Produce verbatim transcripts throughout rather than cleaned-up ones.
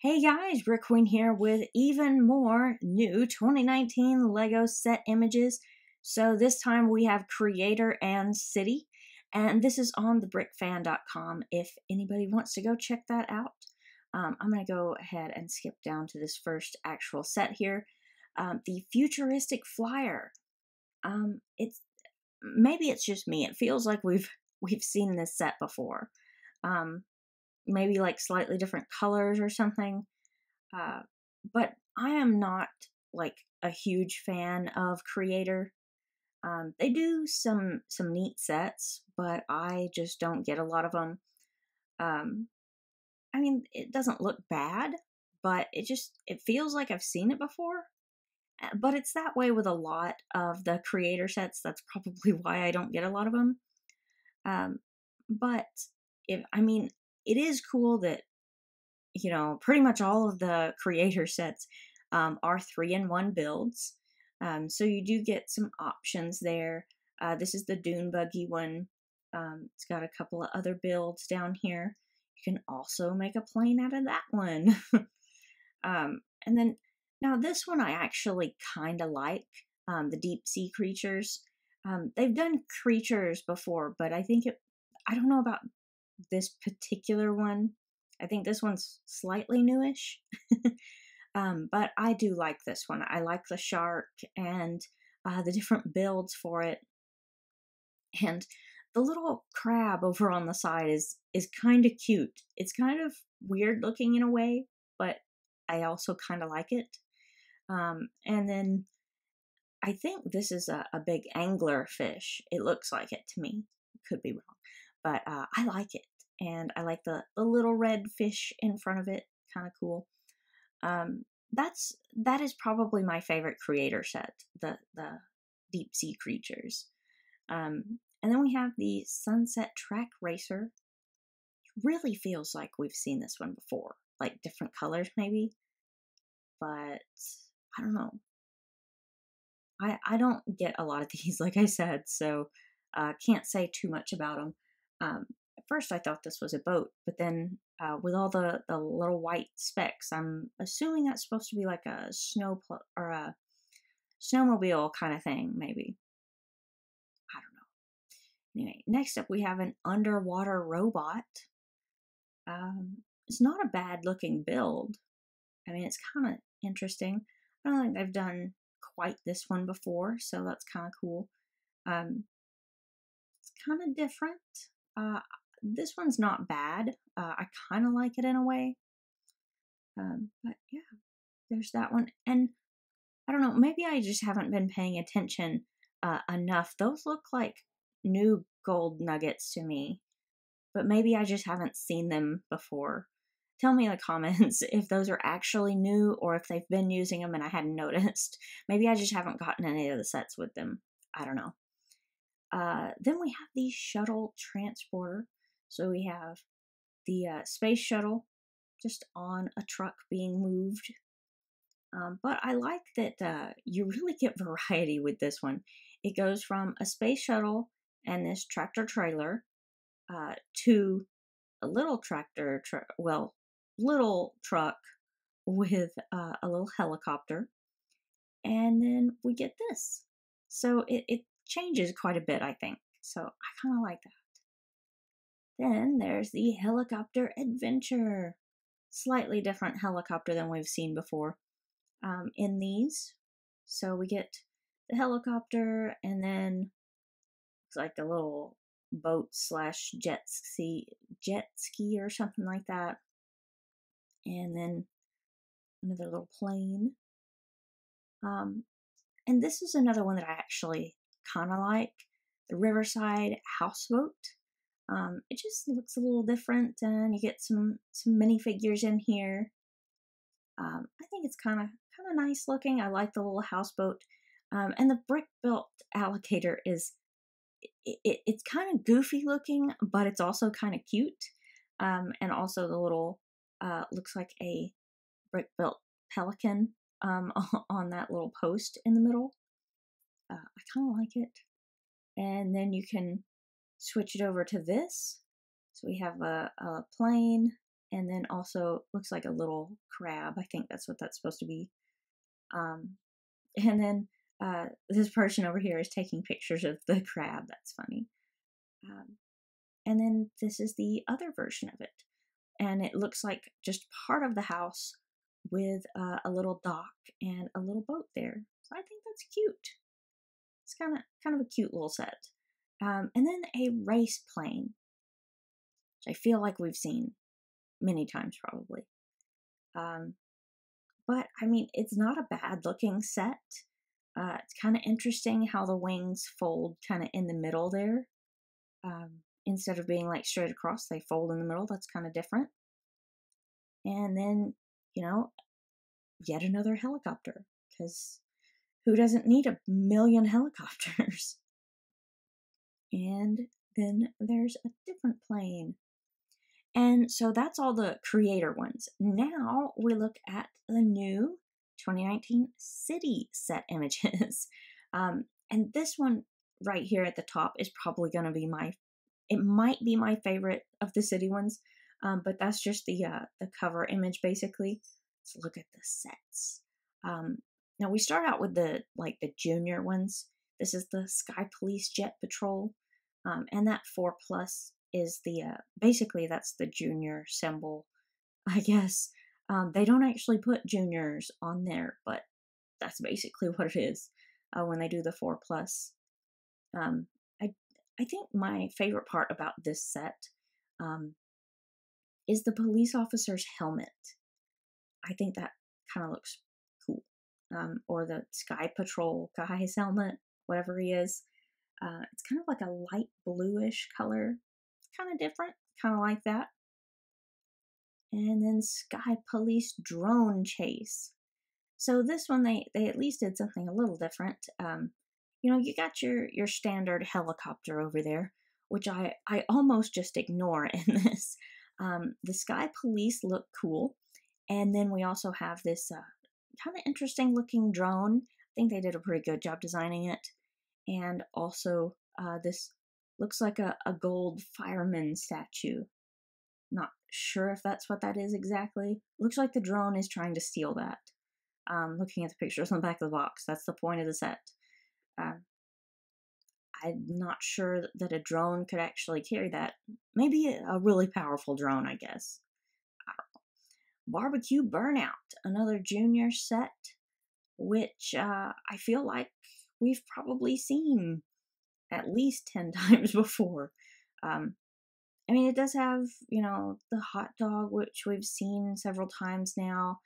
Hey guys, Brick Queen here with even more new twenty nineteen LEGO set images. So this time we have Creator and City, and this is on the brick fan dot com if anybody wants to go check that out. Um, I'm going to go ahead and skip down to this first actual set here. Um, the Futuristic Flyer. Um, it's maybe it's just me. It feels like we've we've seen this set before. Um, maybe like slightly different colors or something. Uh, but I am not like a huge fan of Creator. Um, they do some, some neat sets, but I just don't get a lot of them. Um, I mean, it doesn't look bad, but it just, it feels like I've seen it before. But it's that way with a lot of the Creator sets. That's probably why I don't get a lot of them. Um, but if, I mean, it is cool that, you know, pretty much all of the Creator sets um, are three in one builds. Um, so you do get some options there. Uh, this is the Dune Buggy one. Um, it's got a couple of other builds down here. You can also make a plane out of that one. um, and then, now this one I actually kind of like, um, the deep sea creatures. Um, they've done creatures before, but I think it, I don't know about this particular one. I think this one's slightly newish. um, but I do like this one. I like the shark and uh, the different builds for it. And the little crab over on the side is, is kind of cute. It's kind of weird looking in a way, but I also kind of like it. Um, and then I think this is a, a big angler fish. It looks like it to me. Could be wrong. But uh, I like it, and I like the, the little red fish in front of it. Kind of cool. Um, that's that is probably my favorite Creator set, the the deep sea creatures. Um, and then we have the Sunset Track Racer. It really feels like we've seen this one before, like different colors maybe, but I don't know. I I don't get a lot of these, like I said, so uh, can't say too much about them. Um, at first I thought this was a boat, but then, uh, with all the, the little white specks, I'm assuming that's supposed to be like a snow pl- or a snowmobile kind of thing, maybe. I don't know. Anyway, next up we have an underwater robot. Um, it's not a bad looking build. I mean, it's kind of interesting. I don't think they've done quite this one before, so that's kind of cool. Um, it's kind of different. Uh, this one's not bad. Uh, I kind of like it in a way. Um, but yeah, there's that one. And I don't know, maybe I just haven't been paying attention uh, enough. Those look like new gold nuggets to me. But maybe I just haven't seen them before. Tell me in the comments if those are actually new or if they've been using them and I hadn't noticed. Maybe I just haven't gotten any of the sets with them. I don't know. Uh, then we have the shuttle transporter. So we have the uh, space shuttle just on a truck being moved. Um, but I like that uh, you really get variety with this one. It goes from a space shuttle and this tractor trailer uh, to a little tractor, tra well, little truck with uh, a little helicopter. And then we get this. So it, it changes quite a bit, I think. So I kind of like that. Then there's the helicopter adventure. Slightly different helicopter than we've seen before um, in these. So we get the helicopter and then it's like a little boat slash jet ski, jet ski or something like that. And then another little plane. Um, and this is another one that I actually kind of like, the Riverside houseboat. Um, it just looks a little different, and you get some some minifigures in here. Um, I think it's kind of kind of nice looking. I like the little houseboat, um, and the brick built alligator is it, it, it's kind of goofy looking, but it's also kind of cute. Um, and also the little uh, looks like a brick built pelican um, on that little post in the middle. Uh, I kind of like it. And then you can switch it over to this. So we have a, a plane and then also looks like a little crab. I think that's what that's supposed to be. Um, and then uh, this person over here is taking pictures of the crab. That's funny. Um, and then this is the other version of it. And it looks like just part of the house with uh, a little dock and a little boat there. So I think that's cute. It's kind of kind of a cute little set. Um, and then a race plane, which I feel like we've seen many times probably. Um, but, I mean, it's not a bad-looking set. Uh, it's kind of interesting how the wings fold kind of in the middle there. Um, instead of being, like, straight across, they fold in the middle. That's kind of different. And then, you know, yet another helicopter, because who doesn't need a million helicopters? And then there's a different plane. And so that's all the creator ones. Now we look at the new twenty nineteen city set images. Um, and this one right here at the top is probably going to be my, it might be my favorite of the city ones. Um, but that's just the, uh, the cover image basically. Let's look at the sets. Um, now we start out with the, like the junior ones. This is the Sky Police Jet Patrol. Um, and that four plus is the, uh, basically that's the junior symbol, I guess. Um, they don't actually put juniors on there, but that's basically what it is uh, when they do the four plus. Um, I, I think my favorite part about this set um, is the police officer's helmet. I think that kind of looks cool. Um, or the Sky Patrol guy's helmet, whatever he is. Uh, it's kind of like a light bluish color. It's kind of different, kind of like that. And then Sky Police Drone Chase. So this one, they, they at least did something a little different. Um, you know, you got your, your standard helicopter over there, which I, I almost just ignore in this. Um, the Sky Police look cool. And then we also have this uh, kind of interesting looking drone. I think they did a pretty good job designing it. And also, uh, this looks like a, a gold fireman statue. Not sure if that's what that is exactly. Looks like the drone is trying to steal that. Um, looking at the pictures on the back of the box, that's the point of the set. Uh, I'm not sure that a drone could actually carry that. Maybe a really powerful drone, I guess. I don't know. Barbecue Burnout, another junior set, which uh, I feel like we've probably seen at least ten times before. Um, I mean, it does have, you know, the hot dog, which we've seen several times now.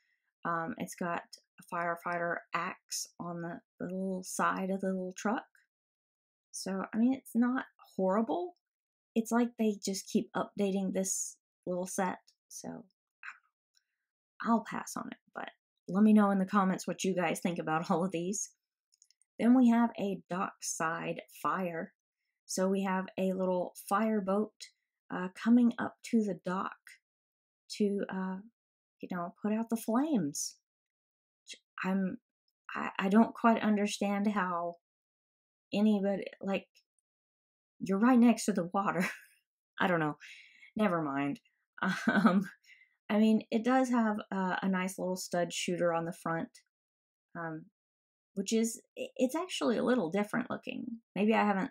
Um, it's got a firefighter axe on the, the little side of the little truck. So, I mean, it's not horrible. It's like they just keep updating this little set. So, I'll pass on it. But let me know in the comments what you guys think about all of these. Then we have a Dockside Fire. So we have a little fireboat uh, coming up to the dock to, uh, you know, put out the flames. I'm, I, I don't quite understand how anybody, like, you're right next to the water. I don't know. Never mind. Um, I mean, it does have uh, a nice little stud shooter on the front. Um, Which is, it's actually a little different looking. Maybe I haven't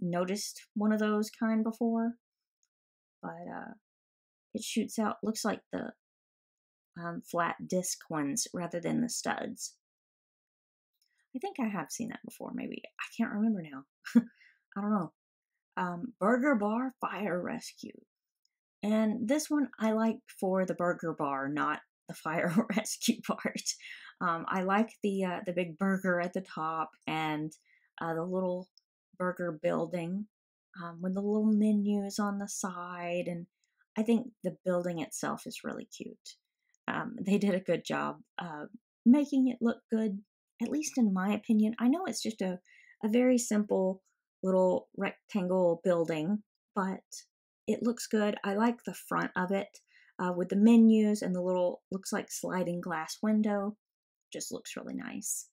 noticed one of those kind before. But uh, it shoots out, looks like the um, flat disc ones rather than the studs. I think I have seen that before, maybe. I can't remember now. I don't know. Um, Burger Bar Fire Rescue. And this one I like for the burger bar, not the fire rescue part. Um, I like the uh, the big burger at the top and uh, the little burger building um, with the little menus on the side. And I think the building itself is really cute. Um, they did a good job uh, making it look good, at least in my opinion. I know it's just a, a very simple little rectangle building, but it looks good. I like the front of it uh, with the menus and the little, looks like sliding glass window. Just looks really nice.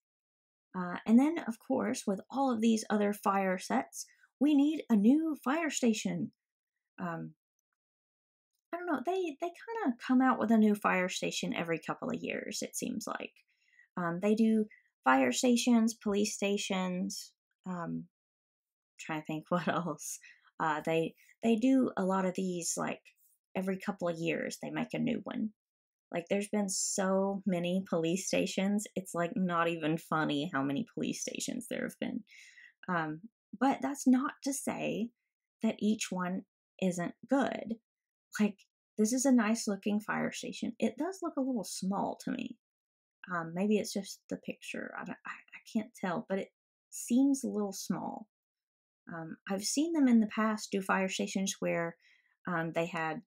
Uh, and then, of course, with all of these other fire sets, we need a new fire station. Um, I don't know, they, they kind of come out with a new fire station every couple of years, it seems like. Um, they do fire stations, police stations, um, trying to think what else. Uh, they, they do a lot of these, like, every couple of years they make a new one. Like, there's been so many police stations, it's, like, not even funny how many police stations there have been. Um, but that's not to say that each one isn't good. Like, this is a nice-looking fire station. It does look a little small to me. Um, maybe it's just the picture. I, don't, I, I can't tell, but it seems a little small. Um, I've seen them in the past do fire stations where um, they had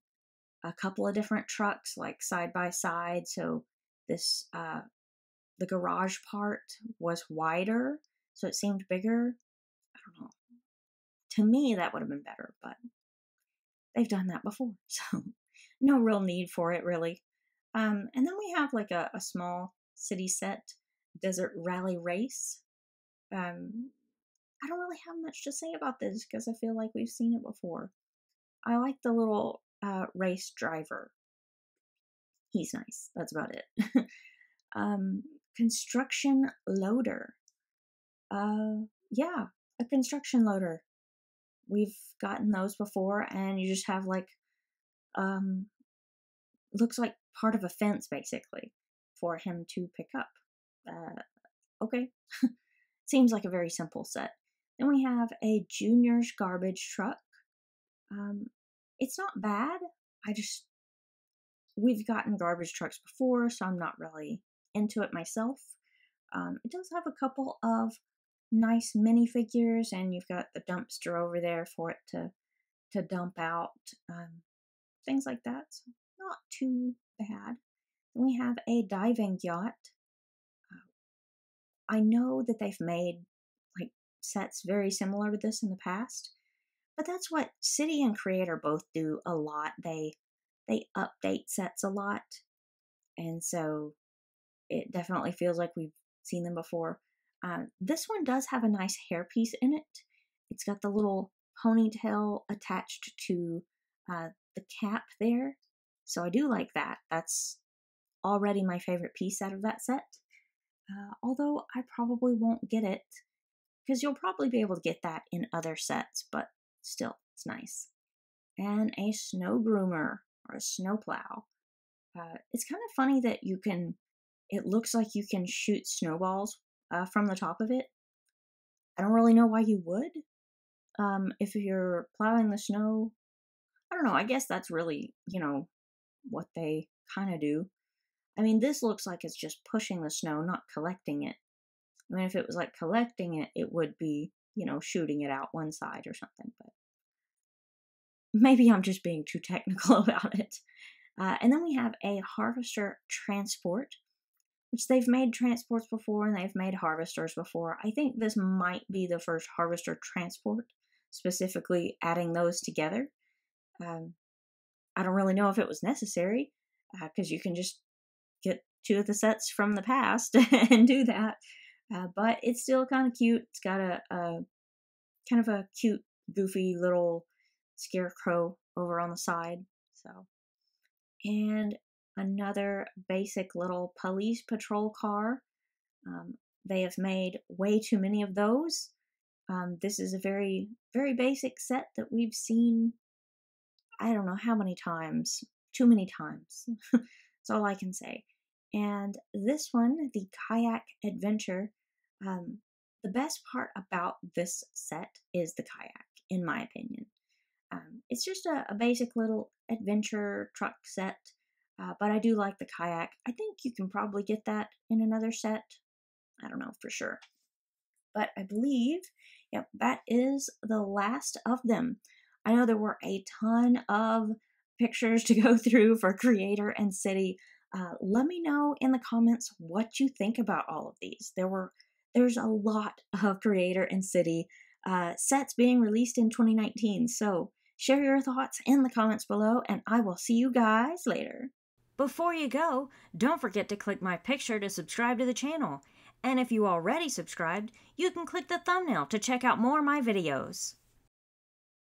a couple of different trucks, like, side by side. So this, uh, the garage part was wider, so it seemed bigger. I don't know. To me, that would have been better, but they've done that before, so no real need for it, really. Um, and then we have, like, a, a small city set, Desert Rally Race. Um, I don't really have much to say about this because I feel like we've seen it before. I like the little uh, race driver. He's nice. That's about it. um, construction loader. Uh, yeah, a construction loader. We've gotten those before, and you just have, like, um, looks like part of a fence, basically, for him to pick up. Uh, okay. Seems like a very simple set. Then we have a junior's garbage truck. Um, it's not bad. I just, we've gotten garbage trucks before, so I'm not really into it myself. Um, it does have a couple of nice minifigures, and you've got the dumpster over there for it to to dump out, um, things like that. So not too bad. Then we have a diving yacht. I know that they've made, like, sets very similar to this in the past, but that's what City and Creator both do a lot. They they update sets a lot, and so it definitely feels like we've seen them before. Um, this one does have a nice hairpiece in it. It's got the little ponytail attached to uh, the cap there, so I do like that. That's already my favorite piece out of that set. Uh, although I probably won't get it, because you'll probably be able to get that in other sets, but still, it's nice. And a snow groomer, or a snow plow. Uh, it's kind of funny that you can, it looks like you can shoot snowballs uh, from the top of it. I don't really know why you would. Um, if you're plowing the snow, I don't know, I guess that's really, you know, what they kind of do. I mean, this looks like it's just pushing the snow, not collecting it. I mean, if it was, like, collecting it, it would be, you know, shooting it out one side or something. But maybe I'm just being too technical about it. Uh, and then we have a harvester transport, which they've made transports before and they've made harvesters before. I think this might be the first harvester transport, specifically adding those together. Um, I don't really know if it was necessary, because uh, you can just get two of the sets from the past and do that. Uh, but it's still kind of cute. It's got a, a kind of a cute, goofy little scarecrow over on the side. So, and another basic little police patrol car. Um, they have made way too many of those. Um, this is a very, very basic set that we've seen, I don't know how many times. Too many times. That's all I can say. And this one, the Kayak Adventure, um, the best part about this set is the kayak, in my opinion. Um, it's just a, a basic little adventure truck set, uh, but I do like the kayak. I think you can probably get that in another set. I don't know for sure. But I believe, yep, that is the last of them. I know there were a ton of pictures to go through for Creator and City. Uh, let me know in the comments what you think about all of these. There were, there's a lot of Creator and City uh, sets being released in twenty nineteen, so share your thoughts in the comments below, and I will see you guys later. Before you go, don't forget to click my picture to subscribe to the channel, and if you already subscribed, you can click the thumbnail to check out more of my videos.